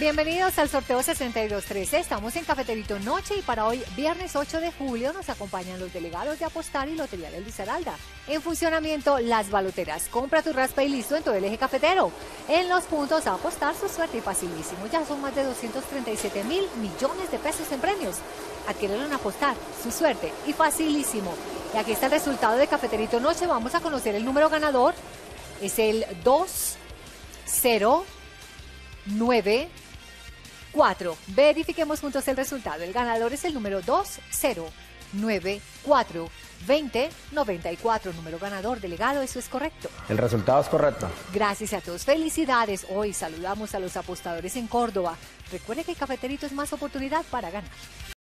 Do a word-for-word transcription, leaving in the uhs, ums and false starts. Bienvenidos al sorteo sesenta y dos trece, estamos en Cafeterito Noche y para hoy, viernes ocho de julio, nos acompañan los delegados de Apostar y Lotería del Risaralda. En funcionamiento, las baloteras. Compra tu raspa y listo en todo el eje cafetero. En los puntos a apostar, su suerte facilísimo. Ya son más de doscientos treinta y siete mil millones de pesos en premios. Adquiérelo en Apostar, su suerte y facilísimo. Y aquí está el resultado de Cafeterito Noche. Vamos a conocer el número ganador. Es el dos cero nueve cuatro. Verifiquemos juntos el resultado. El ganador es el número dos cero nueve cuatro dos cero nueve cuatro, número ganador, delegado, eso es correcto. El resultado es correcto. Gracias a todos, felicidades. Hoy saludamos a los apostadores en Córdoba. Recuerde que el Cafeterito es más oportunidad para ganar.